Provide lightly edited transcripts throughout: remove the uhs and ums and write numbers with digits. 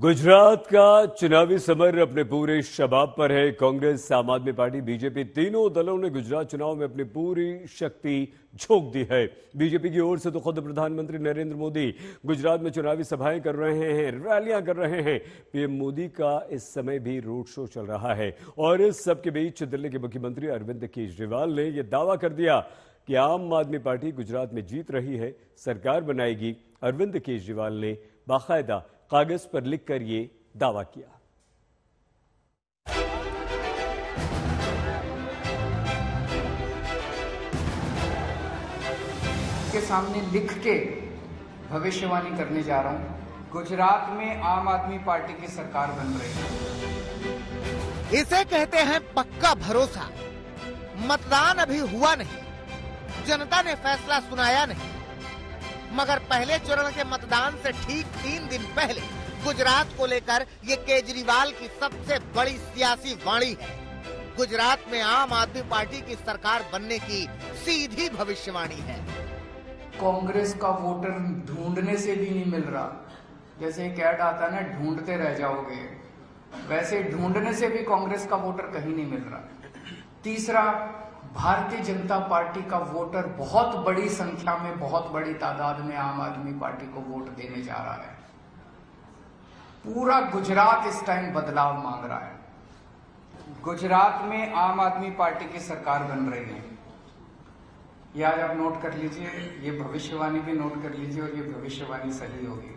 गुजरात का चुनावी समर अपने पूरे शबाब पर है। कांग्रेस, आम आदमी पार्टी, बीजेपी तीनों दलों ने गुजरात चुनाव में अपनी पूरी शक्ति झोंक दी है। बीजेपी की ओर से तो खुद प्रधानमंत्री नरेंद्र मोदी गुजरात में चुनावी सभाएं कर रहे हैं, रैलियां कर रहे हैं। पीएम मोदी का इस समय भी रोड शो चल रहा है और इस सबके बीच दिल्ली के मुख्यमंत्री अरविंद केजरीवाल ने यह दावा कर दिया कि आम आदमी पार्टी गुजरात में जीत रही है, सरकार बनाएगी। अरविंद केजरीवाल ने बाकायदा कागज पर लिखकर ये दावा किया। के सामने लिख के भविष्यवाणी करने जा रहा हूं, गुजरात में आम आदमी पार्टी की सरकार बन रही है। इसे कहते हैं पक्का भरोसा। मतदान अभी हुआ नहीं, जनता ने फैसला सुनाया नहीं, मगर पहले चरण के मतदान से ठीक 3 दिन पहले गुजरात को लेकर ये केजरीवाल की सबसे बड़ी सियासी वाणी है। गुजरात में आम आदमी पार्टी की सरकार बनने की सीधी भविष्यवाणी है। कांग्रेस का वोटर ढूंढने से भी नहीं मिल रहा। जैसे एक ऐड आता ना, ढूंढते रह जाओगे, वैसे ढूंढने से भी कांग्रेस का वोटर कहीं नहीं मिल रहा। तीसरा, भारतीय जनता पार्टी का वोटर बहुत बड़ी संख्या में, बहुत बड़ी तादाद में आम आदमी पार्टी को वोट देने जा रहा है। पूरा गुजरात इस टाइम बदलाव मांग रहा है। गुजरात में आम आदमी पार्टी की सरकार बन रही है। ये आज आप नोट कर लीजिए, ये भविष्यवाणी भी नोट कर लीजिए और ये भविष्यवाणी सही होगी।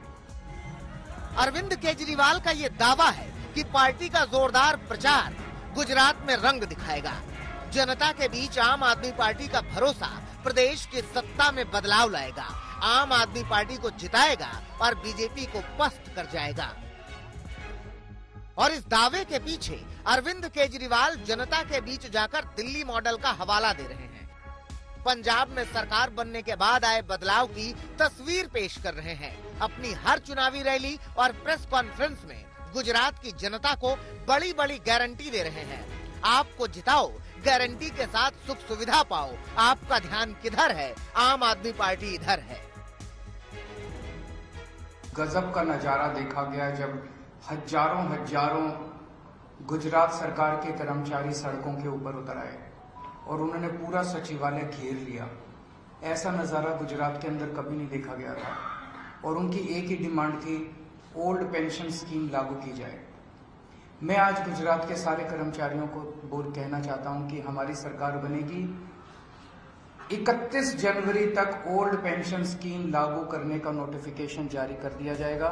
अरविंद केजरीवाल का ये दावा है कि पार्टी का जोरदार प्रचार गुजरात में रंग दिखाएगा। जनता के बीच आम आदमी पार्टी का भरोसा प्रदेश की सत्ता में बदलाव लाएगा, आम आदमी पार्टी को जिताएगा और बीजेपी को पस्त कर जाएगा। और इस दावे के पीछे अरविंद केजरीवाल जनता के बीच जाकर दिल्ली मॉडल का हवाला दे रहे हैं। पंजाब में सरकार बनने के बाद आए बदलाव की तस्वीर पेश कर रहे हैं। अपनी हर चुनावी रैली और प्रेस कॉन्फ्रेंस में गुजरात की जनता को बड़ी बड़ी गारंटी दे रहे हैं। आपको जिताओ, गारंटी के साथ सुख सुविधा पाओ, आपका ध्यान किधर है, आम आदमी पार्टी इधर है। गजब का नजारा देखा गया जब हजारों हजारों गुजरात सरकार के कर्मचारी सड़कों के ऊपर उतर आए और उन्होंने पूरा सचिवालय घेर लिया। ऐसा नजारा गुजरात के अंदर कभी नहीं देखा गया था। और उनकी एक ही डिमांड थी, ओल्ड पेंशन स्कीम लागू की जाए। मैं आज गुजरात के सारे कर्मचारियों को कहना चाहता हूं कि हमारी सरकार बनेगी, 31 जनवरी तक ओल्ड पेंशन स्कीम लागू करने का नोटिफिकेशन जारी कर दिया जाएगा।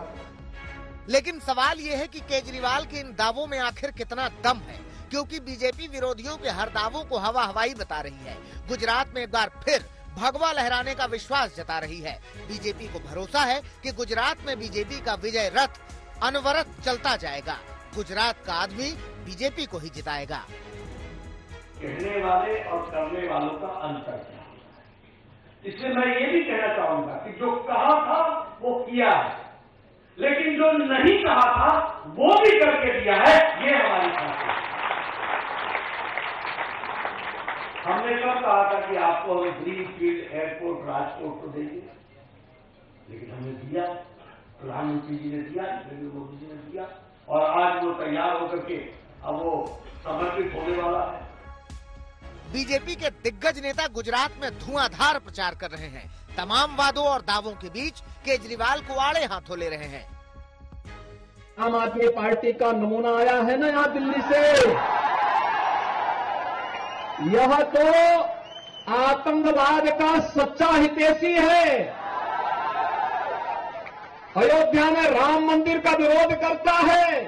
लेकिन सवाल यह है कि केजरीवाल के इन दावों में आखिर कितना दम है, क्योंकि बीजेपी विरोधियों के हर दावों को हवा हवाई बता रही है। गुजरात में एक बार फिर भगवा लहराने का विश्वास जता रही है। बीजेपी को भरोसा है कि गुजरात में बीजेपी का विजय रथ अनवरत चलता जाएगा, गुजरात का आदमी बीजेपी को ही जिताएगा। कहने वाले और करने वालों का अंतर है। इसलिए मैं ये भी कहना चाहूंगा कि जो कहा था वो किया है, लेकिन जो नहीं कहा था वो भी करके दिया है। ये हमारी खासियत है। हमने कब कहा था कि आपको हमें ग्रीनफील्ड एयरपोर्ट राजकोट को देंगे, लेकिन हमने दिया, प्रधानमंत्री जी ने दिया, नरेंद्र मोदी जी ने दिया और आज वो तैयार होकर के अब वो समर्पित होने वाला है। बीजेपी के दिग्गज नेता गुजरात में धुआंधार प्रचार कर रहे हैं। तमाम वादों और दावों के बीच केजरीवाल को आड़े हाथों ले रहे हैं। आम आदमी पार्टी का नमूना आया है ना यहाँ दिल्ली से, यह तो आतंकवाद का सच्चा हितैषी है। अयोध्या में राम मंदिर का विरोध करता है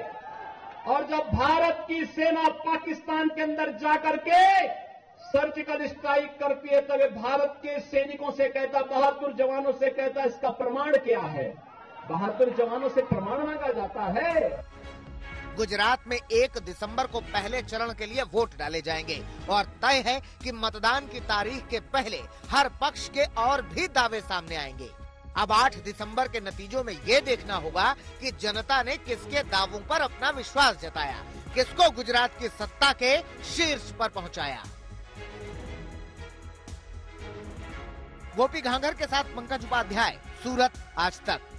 और जब भारत की सेना पाकिस्तान के अंदर जाकर के सर्जिकल स्ट्राइक करती है तब भारत के सैनिकों से कहता, बहादुर जवानों से कहता, इसका प्रमाण क्या है? बहादुर जवानों से प्रमाण मांगा जाता है। गुजरात में 1 दिसंबर को पहले चरण के लिए वोट डाले जाएंगे और तय है कि मतदान की तारीख के पहले हर पक्ष के और भी दावे सामने आएंगे। अब 8 दिसंबर के नतीजों में ये देखना होगा कि जनता ने किसके दावों पर अपना विश्वास जताया, किसको गुजरात की सत्ता के शीर्ष पर पहुंचाया। गोपी घाघर के साथ पंकज उपाध्याय, सूरत, आज तक।